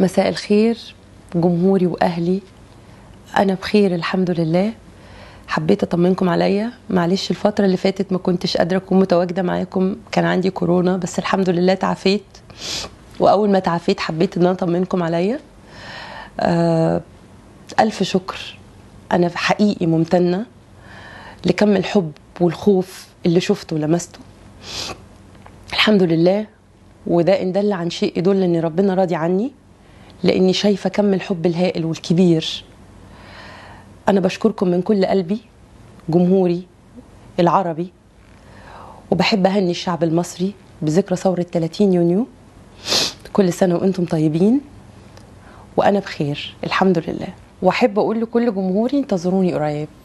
مساء الخير جمهوري وأهلي، أنا بخير الحمد لله. حبيت أطمنكم عليا، معلش الفترة اللي فاتت ما كنتش قادرة أكون متواجدة معاكم، كان عندي كورونا، بس الحمد لله تعافيت. وأول ما تعافيت حبيت إن أنا أطمنكم عليا. ألف شكر، أنا حقيقي ممتنة لكم الحب والخوف اللي شفته ولمسته، الحمد لله. وده إن دل عن شيء يدل إن ربنا راضي عني، لإني شايفة كم الحب الهائل والكبير. أنا بشكركم من كل قلبي، جمهوري العربي، وبحب أهني الشعب المصري بذكرى ثورة 30 يونيو. كل سنة وأنتم طيبين، وأنا بخير الحمد لله. وأحب أقول لكل جمهوري انتظروني قريب.